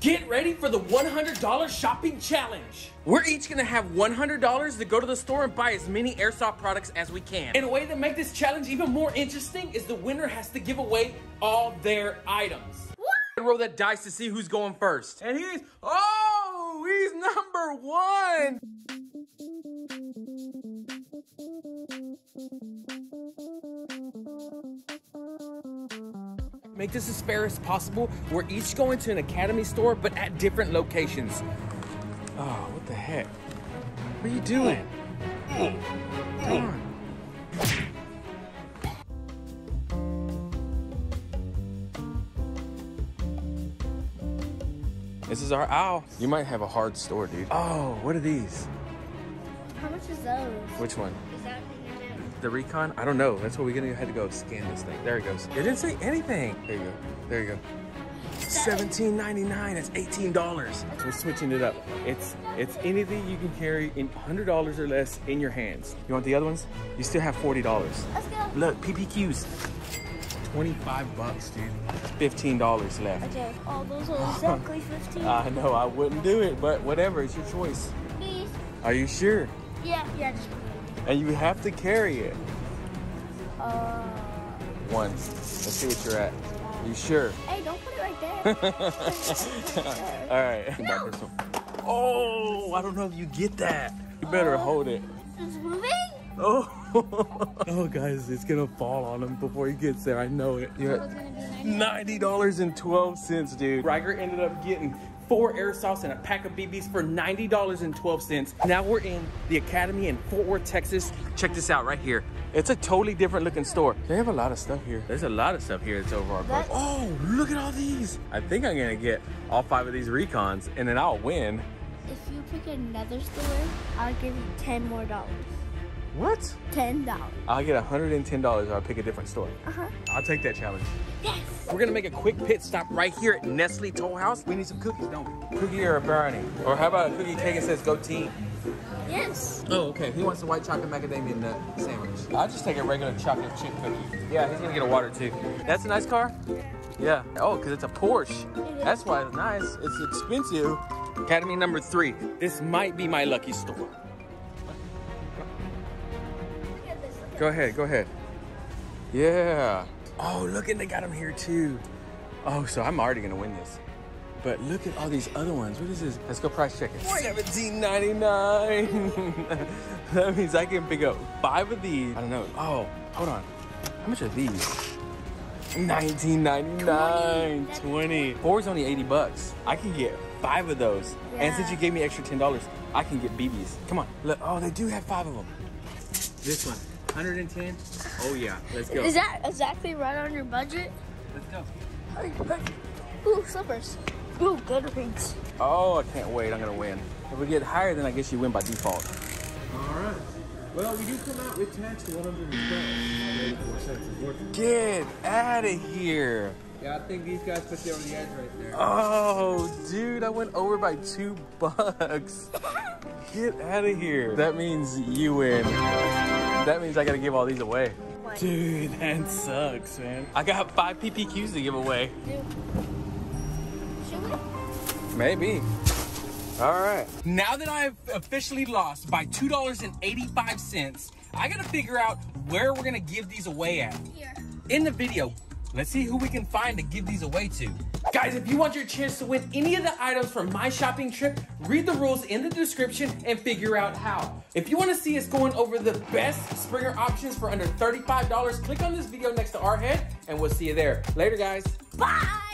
Get ready for the $100 shopping challenge. We're each gonna have $100 to go to the store and buy as many Airsoft products as we can. And a way to make this challenge even more interesting is the winner has to give away all their items. What? Roll that dice to see who's going first. And he's, oh, he's number one. Make this as fair as possible. We're each going to an Academy store, but at different locations. Oh, what the heck? What are you doing? Come on. This is our owl. You might have a hard store, dude. Oh, what are these? How much is those? Which one? Is that the Recon? I don't know. That's what we're gonna have to go scan this thing. There it goes. It didn't say anything. There you go. There you go. $17.99. That's $18. We're switching it up. It's anything you can carry in $100 or less in your hands. You want the other ones? You still have $40. Let's go. Look, PPQs. 25 bucks, dude. $15 left. Okay. Oh, those are exactly 15. I know. I wouldn't do it, but whatever. It's your choice. Please. Are you sure? Yeah. Yeah. Just and you have to carry it. One. Let's see what you're at. You sure? Hey, don't put it right there. All right. No. Oh, I don't know if you get that. You better hold it. It's moving? Oh. Oh, guys, it's going to fall on him before he gets there. I know it. You're at $90.12, dude. Riker ended up getting 4 Airsofts and a pack of BBs for $90.12. Now we're in the Academy in Fort Worth, Texas. Check this out right here. It's a totally different looking store. They have a lot of stuff here. There's a lot of stuff here that's over our budget. Oh, look at all these. I think I'm gonna get all 5 of these Recons and then I'll win. If you pick another store, I'll give you 10 more dollars. What? $10. I'll get $110 if I pick a different store. I'll take that challenge. Yes. We're gonna make a quick pit stop right here at Nestle Toll House. We need some cookies, don't we? Cookie or a brownie? Or how about a cookie cake that says go team? Yes. Oh, okay. He wants a white chocolate macadamia nut sandwich. I'll just take a regular chocolate chip cookie. Yeah, he's gonna get a water too. That's a nice car? Yeah. Oh, because it's a Porsche. That's why it's nice. It's expensive. Academy number 3. This might be my lucky store. Go ahead, go ahead. Yeah. Oh, look, and they got them here too. Oh, so I'm already gonna win this. But look at all these other ones. What is this? Let's go price check it. $17.99. That means I can pick up 5 of these. I don't know. Oh, hold on. How much are these? $19.99. 20. 4 is only $80. I can get 5 of those. Yeah. And since you gave me extra $10, I can get BBs. Come on. Look. Oh, they do have 5 of them. This one. 110? Oh yeah, let's go. Is that exactly right on your budget? Let's go. Ooh, slippers. Ooh, good rings. Oh, I can't wait, I'm gonna win. If we get higher, then I guess you win by default. All right. Well, we do come out with tax to $112.84. Get out of here. Yeah, I think these guys put you over the edge right there. Oh, dude, I went over by $2. Get out of here. That means you win. That means I gotta give all these away. Dude, that sucks, man. I got 5 PPQs to give away. Dude. Should we? Maybe. All right. Now that I've officially lost by $2.85, I gotta figure out where we're gonna give these away at. Here. In the video, let's see who we can find to give these away to. Guys, if you want your chance to win any of the items from my shopping trip, read the rules in the description and figure out how. If you want to see us going over the best Springer options for under $35, click on this video next to our head and we'll see you there. Later, guys. Bye!